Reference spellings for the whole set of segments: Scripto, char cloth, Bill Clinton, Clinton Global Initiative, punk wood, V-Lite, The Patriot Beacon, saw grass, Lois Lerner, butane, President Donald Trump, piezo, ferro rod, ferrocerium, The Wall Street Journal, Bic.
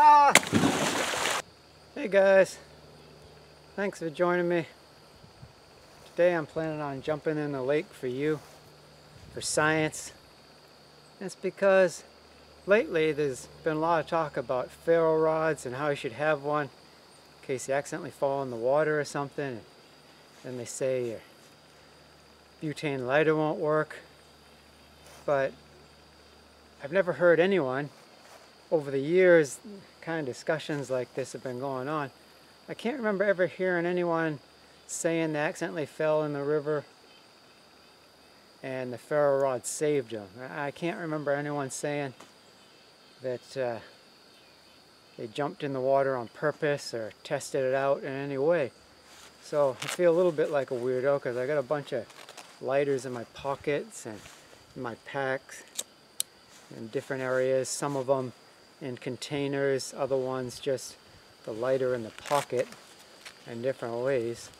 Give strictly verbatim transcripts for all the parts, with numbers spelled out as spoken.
Ah. Hey guys, thanks for joining me. Today I'm planning on jumping in the lake for you, for science. That's because lately there's been a lot of talk about ferro rods and how you should have one in case you accidentally fall in the water or something. And then they say your butane lighter won't work. But I've never heard anyone. Over the years, kind of discussions like this have been going on. I can't remember ever hearing anyone saying they accidentally fell in the river and the ferro rod saved them. I can't remember anyone saying that uh, they jumped in the water on purpose or tested it out in any way. So I feel a little bit like a weirdo because I got a bunch of lighters in my pockets and in my packs in different areas. Some of them in containers, other ones just the lighter in the pocket in different ways.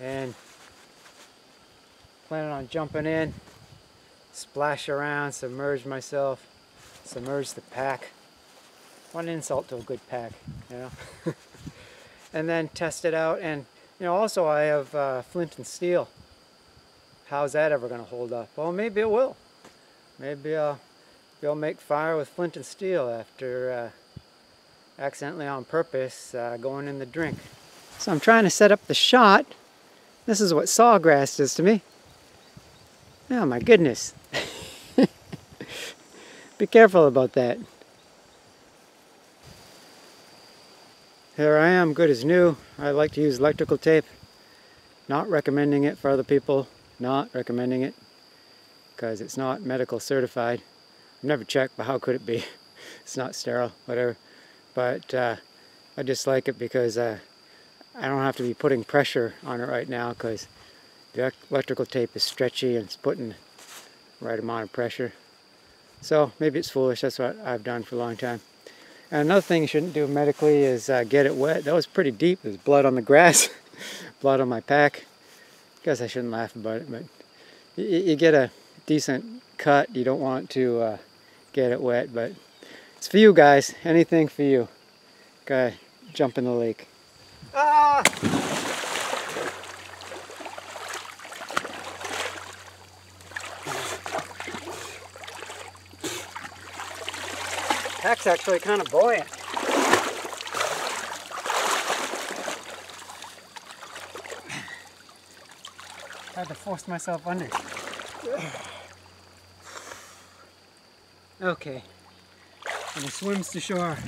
And planning on jumping in, splash around, submerge myself, submerge the pack. What an insult to a good pack, you know? And then test it out. And you know, also I have uh, flint and steel. How's that ever gonna hold up? Well, maybe it will. Maybe I'll They'll make fire with flint and steel after uh, accidentally on purpose uh, going in the drink. So I'm trying to set up the shot. This is what sawgrass is to me. Oh my goodness. Be careful about that. Here I am, good as new. I like to use electrical tape. Not recommending it for other people. Not recommending it because it's not medical certified. Never checked, but how could it be? It's not sterile, whatever. But uh, I just like it because uh, I don't have to be putting pressure on it right now because the electrical tape is stretchy and it's putting the right amount of pressure. So maybe it's foolish. That's what I've done for a long time. And another thing you shouldn't do medically is uh, get it wet. That was pretty deep. There's blood on the grass, blood on my pack. I guess I shouldn't laugh about it, but you, you get a decent cut. You don't want to uh, get it wet, but it's for you guys. Anything for you. Okay, jump in the lake. Ah! That's actually kind of buoyant. I had to force myself under. Okay, and it swims to shore.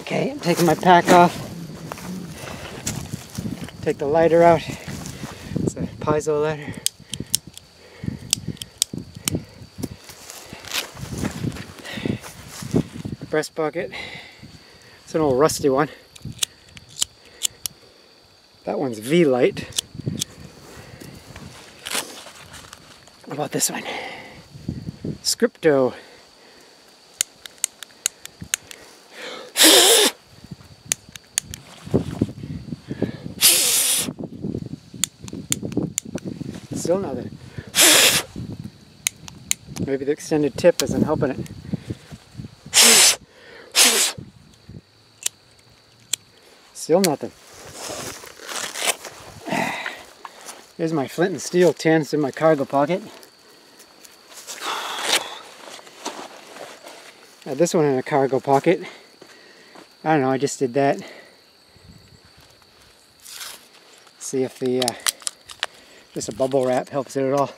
Okay, I'm taking my pack off. Take the lighter out. It's a piezo lighter. Breast bucket. It's an old rusty one. That one's V-Lite. What about this one? Scripto. Still nothing. Maybe the extended tip isn't helping it. Still nothing. Here's my flint and steel tin. It's in my cargo pocket. Now this one in a cargo pocket. I don't know, I just did that. See if the uh, just a bubble wrap helps it at all.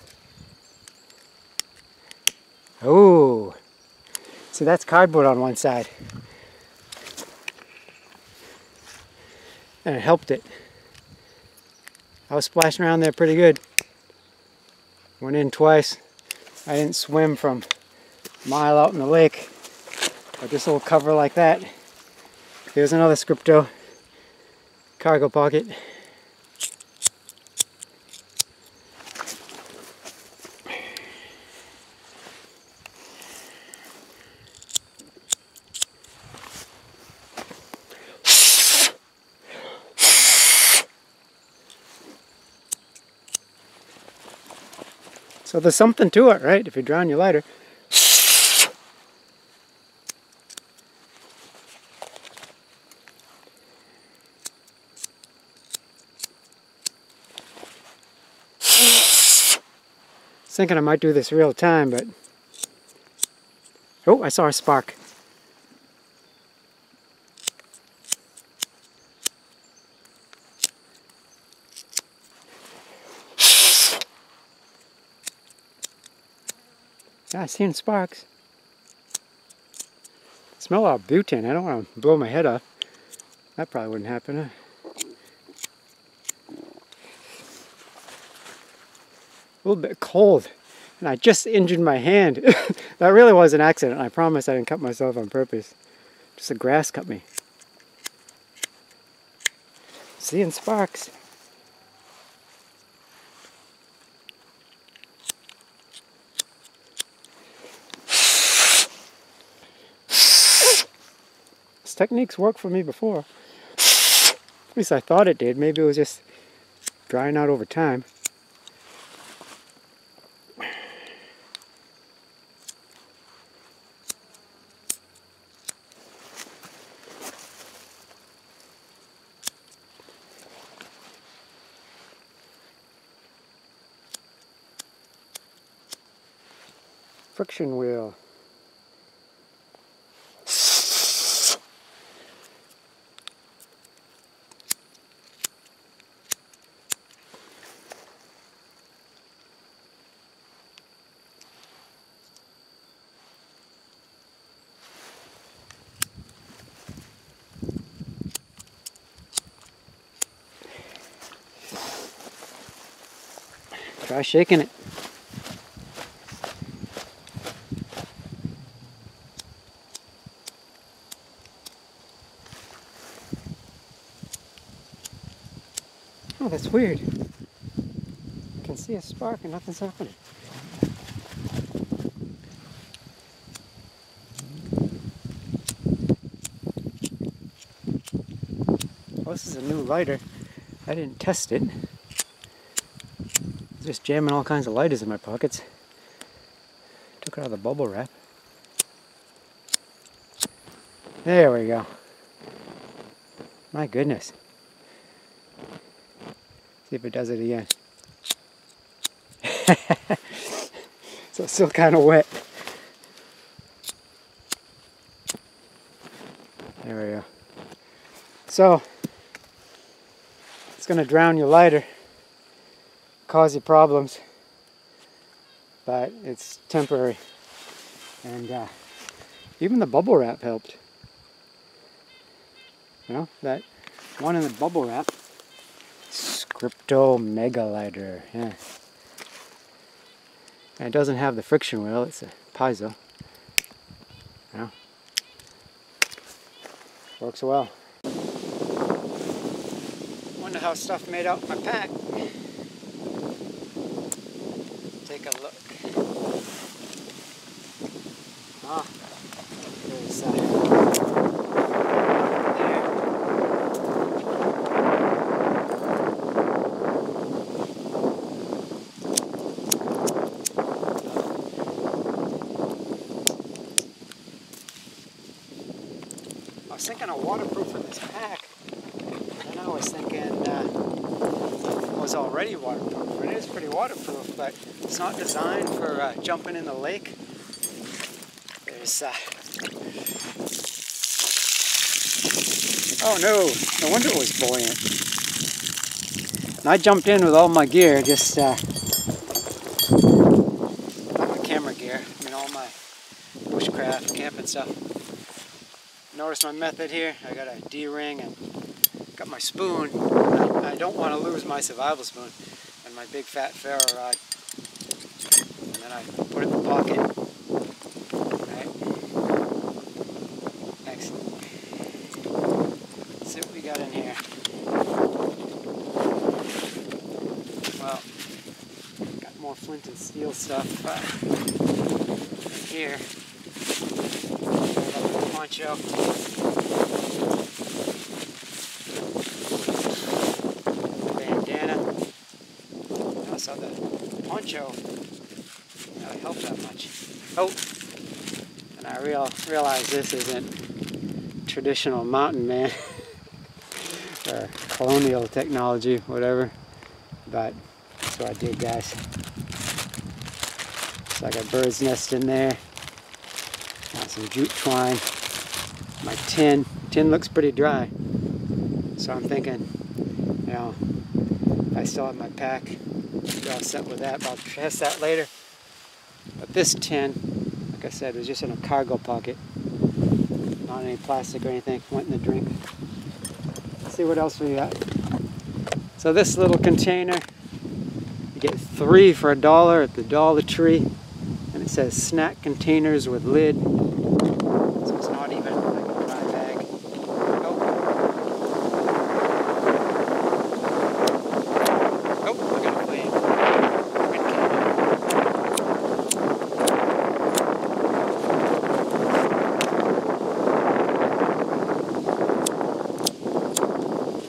Oh, see, that's cardboard on one side. And it helped it. I was splashing around there pretty good. Went in twice. I didn't swim from a mile out in the lake. But this little cover like that. Here's another Scripto cargo pocket. So there's something to it, right? If you drown your lighter. Thinking I might do this real time, but oh, I saw a spark. Yeah, I seen sparks. I smell all butane. I don't want to blow my head off. That probably wouldn't happen. Huh? A little bit cold, and I just injured my hand. That really was an accident. I promise I didn't cut myself on purpose. Just the grass cut me. Seeing sparks. This technique's worked for me before. At least I thought it did. Maybe it was just drying out over time. Friction wheel. Try shaking it. Oh, that's weird. I can see a spark and nothing's happening. Well, this is a new lighter. I didn't test it. Just jamming all kinds of lighters in my pockets. Took it out of the bubble wrap. There we go. My goodness. See if it does it again. So it's still kind of wet. There we go. So it's going to drown your lighter, cause you problems, but it's temporary. And uh, even the bubble wrap helped. You know, that one in the bubble wrap. Scripto mega lighter, yeah. And it doesn't have the friction wheel, it's a piezo. Yeah. Works well. Wonder how stuff made out in my pack. Take a look. Ah, there's uh I was thinking of waterproofing this pack, and I was thinking uh, it was already waterproof. It is pretty waterproof, but it's not designed for uh, jumping in the lake. There's, uh... oh no, no wonder it was buoyant. And I jumped in with all my gear, just, uh, not my camera gear, I mean all my bushcraft, camping stuff. Notice my method here. I got a D-ring and got my spoon. I, I don't want to lose my survival spoon and my big fat ferro rod. And then I put it in the pocket. Right. Excellent. Let's see what we got in here. Well, got more flint and steel stuff uh, here. Poncho. Bandana. I saw that poncho Oh, and I real, realize this isn't traditional mountain man or colonial technology, whatever, but that's what I did, guys. It's like a bird's nest in there. Got some jute twine. My tin, tin looks pretty dry, so I'm thinking, you know, if I still have my pack, I'll all set with that, but I'll test that later. But this tin, like I said, was just in a cargo pocket, not any plastic or anything. Went in the drink. Let's see what else we got. So this little container, you get three for a dollar at the Dollar Tree, and it says snack containers with lid. So it's not even like a dry bag. Oh, oh, we're gonna clean. Good.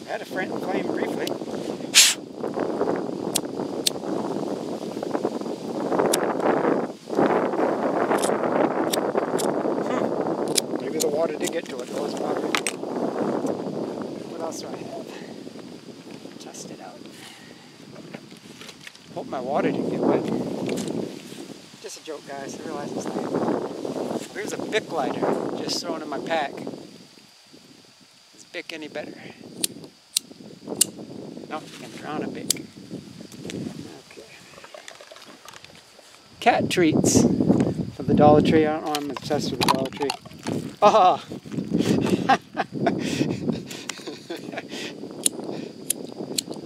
I had a friend claim briefly. Water did get to it, it was water. What else do I have? Test it out. Hope my water didn't get wet. Just a joke, guys. I realize it's not. Here's a Bic lighter, just thrown in my pack. Is Bic any better? Nope, you can drown a Bic. Okay. Cat treats for the Dollar Tree. I don't know, I'm obsessed with the Dollar Tree. Oh!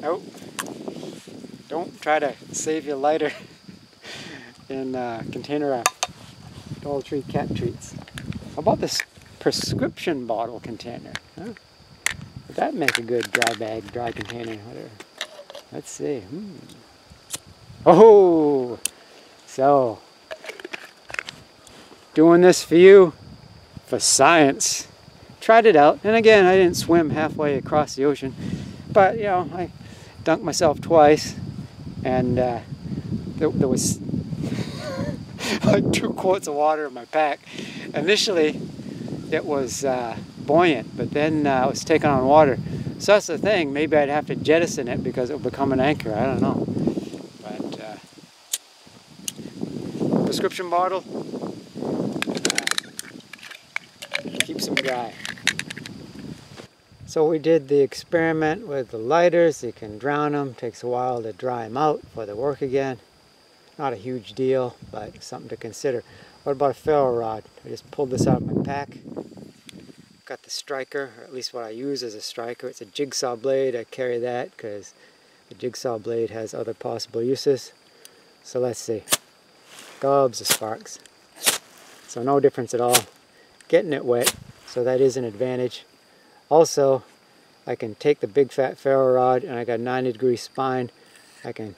Nope. Don't try to save your lighter in uh, container wrap. Dollar Tree cat treats. How about this prescription bottle container? Huh? Would that make a good dry bag, dry container, whatever? Let's see. Hmm. Oh! So, doing this for you. For science. Tried it out, and again, I didn't swim halfway across the ocean, but you know, I dunked myself twice, and uh, there, there was like two quarts of water in my pack. Initially, it was uh, buoyant, but then uh, I was taking on water. So that's the thing. Maybe I'd have to jettison it because it would become an anchor. I don't know. But uh, prescription bottle. Keeps them dry. So we did the experiment with the lighters. You can drown them. Takes a while to dry them out before they work again. Not a huge deal, but something to consider. What about a ferro rod? I just pulled this out of my pack. Got the striker, or at least what I use as a striker. It's a jigsaw blade. I carry that because the jigsaw blade has other possible uses. So let's see. Gobs of sparks. So no difference at all. Getting it wet, so that is an advantage. Also, I can take the big fat ferro rod, and I got a ninety degree spine. I can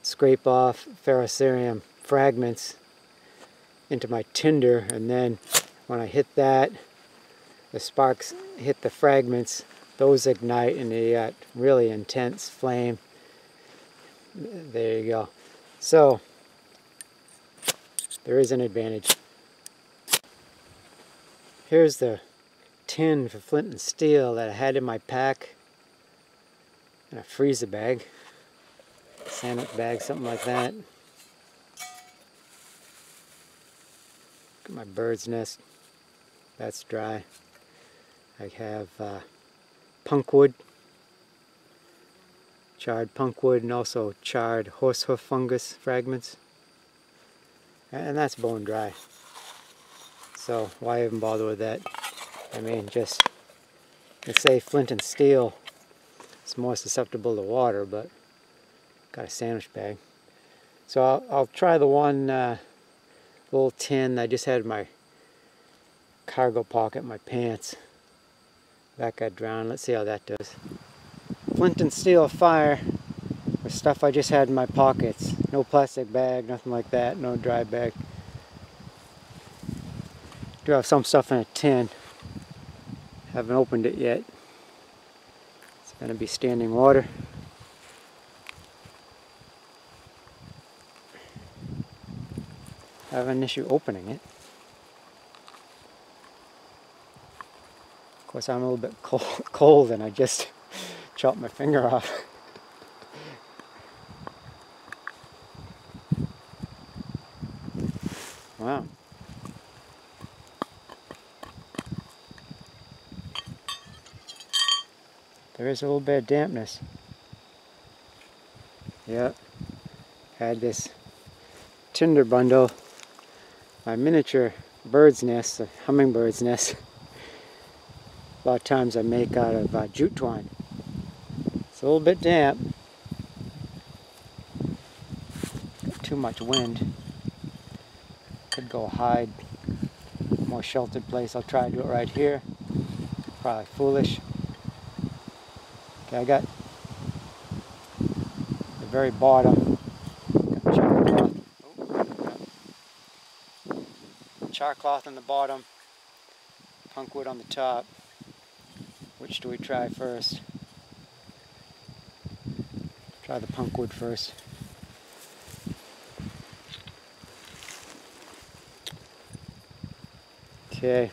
scrape off ferrocerium fragments into my tinder, and then when I hit that, the sparks hit the fragments, those ignite in a really intense flame. There you go. So, there is an advantage. Here's the tin for flint and steel that I had in my pack in a freezer bag, sandwich bag, something like that. Look at my bird's nest. That's dry. I have uh, punk wood, charred punk wood, and also charred horsehoof fungus fragments. And that's bone dry. So why even bother with that? I mean, just, let's say flint and steel, it's more susceptible to water, but got a sandwich bag. So I'll, I'll try the one uh, little tin I just had in my cargo pocket, my pants. That got drowned. Let's see how that does. Flint and steel fire with stuff I just had in my pockets. No plastic bag, nothing like that, no dry bag. Do have some stuff in a tin. Haven't opened it yet. It's going to be standing water. I have an issue opening it. Of course, I'm a little bit cold, cold and I just chopped my finger off. Wow. There is a little bit of dampness. Yep. Had this tinder bundle, my miniature bird's nest, a hummingbird's nest. A lot of times I make out of uh, jute twine. It's a little bit damp. Got too much wind. Could go hide a more sheltered place. I'll try to do it right here. Probably foolish. Okay, I got the very bottom. Got char cloth. Oh, got char cloth on the bottom, punk wood on the top. Which do we try first? Try the punk wood first. Okay.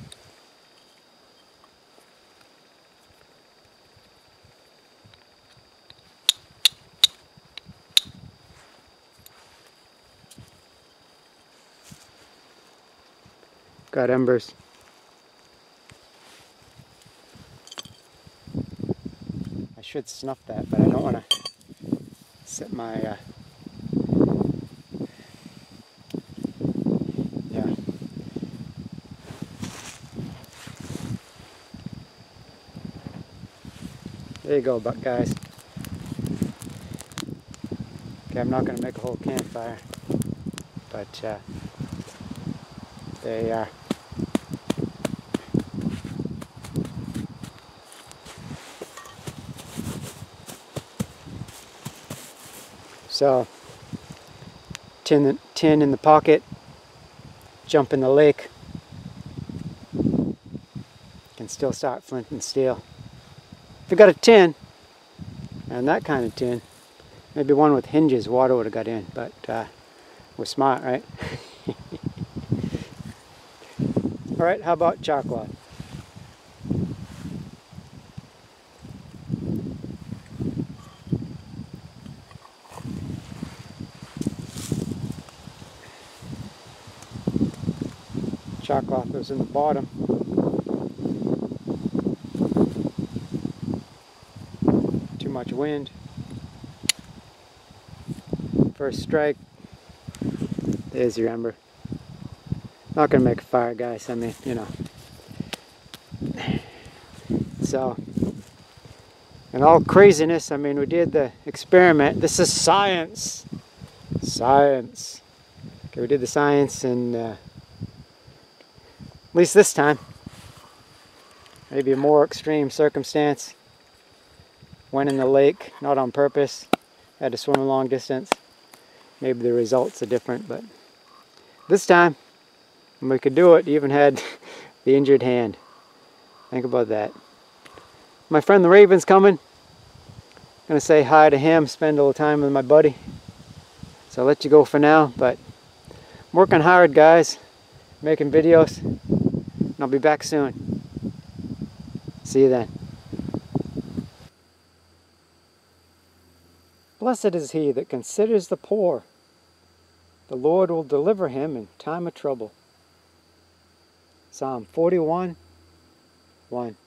Got embers. I should snuff that, but I don't want to set my, uh, yeah. There you go, buck guys. Okay, I'm not going to make a whole campfire, but uh, they, uh, So, tin, tin in the pocket, jump in the lake, can still start flint and steel. If you got a tin, and that kind of tin, maybe one with hinges, water would have got in, but uh, we're smart, right? All right, how about chocolate? Char cloth was in the bottom. Too much wind. First strike. There's your ember. Not gonna make a fire, guys. I mean, you know. So, and all craziness. I mean, we did the experiment. This is science. Science. Okay, we did the science and. Uh, At least this time, maybe a more extreme circumstance. Went in the lake, not on purpose, had to swim a long distance. Maybe the results are different, but this time we could do it. Even had the injured hand. Think about that. My friend the Raven's coming. I'm gonna say hi to him, spend a little time with my buddy. So I'll let you go for now, but I'm working hard, guys, making videos. And I'll be back soon. See you then. Blessed is he that considers the poor. The Lord will deliver him in time of trouble. Psalm forty-one, one.